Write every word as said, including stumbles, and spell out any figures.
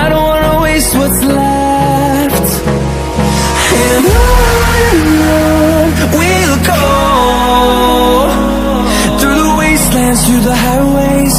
I don't wanna waste what's left. And on we'll go, through the wastelands, through the highways,